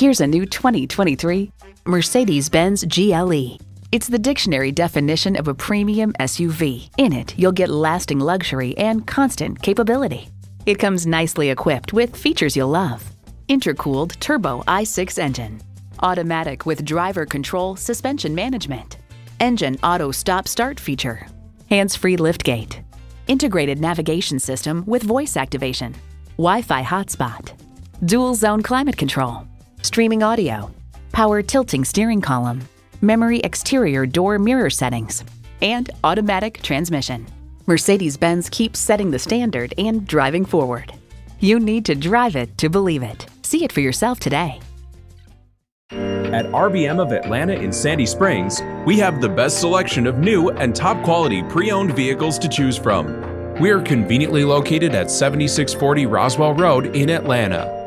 Here's a new 2023 Mercedes-Benz GLE. It's the dictionary definition of a premium SUV. In it, you'll get lasting luxury and constant capability. It comes nicely equipped with features you'll love: intercooled turbo i6 engine, automatic with driver control suspension management, engine auto stop-start feature, hands-free liftgate, integrated navigation system with voice activation, Wi-Fi hotspot, dual-zone climate control, streaming audio, power tilting steering column, memory exterior door mirror settings, and automatic transmission. Mercedes-Benz keeps setting the standard and driving forward. You need to drive it to believe it. See it for yourself today. At RBM of Atlanta in Sandy Springs, we have the best selection of new and top-quality pre-owned vehicles to choose from. We are conveniently located at 7640 Roswell Road in Atlanta.